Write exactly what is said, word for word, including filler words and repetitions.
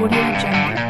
Audio Jungle.